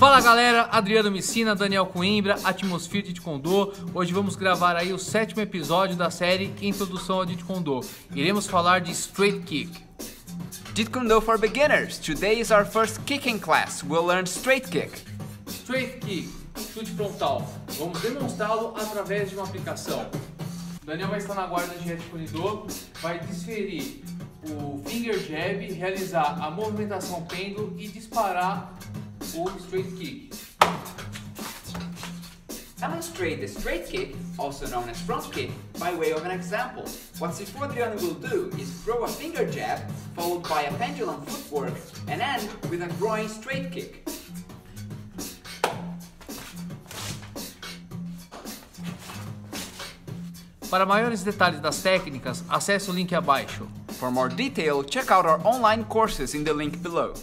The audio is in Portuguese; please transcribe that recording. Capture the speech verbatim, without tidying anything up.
Fala galera, Adriano Messina, Daniel Coimbra, Atmosphere de Jeet Kune Do. Hoje vamos gravar aí o sétimo episódio da série Introdução ao Jeet Kune Do. Iremos falar de Straight Kick. Jeet Kune Do for beginners. Today is our first kicking class. We'll learn straight kick. Straight kick, chute frontal. Vamos demonstrá-lo através de uma aplicação. Daniel vai estar na guarda de Jeet Kune Do, vai desferir o finger jab, realizar a movimentação pêndulo e disparar o straight kick. Demonstrate the straight kick, also known as front kick, by way of an example. What Sifu Adriano will do is throw a finger jab, followed by a pendulum footwork, and end with a groin straight kick. Para maiores detalhes das técnicas, acesse o link abaixo. For more detail, check out our online courses in the link below.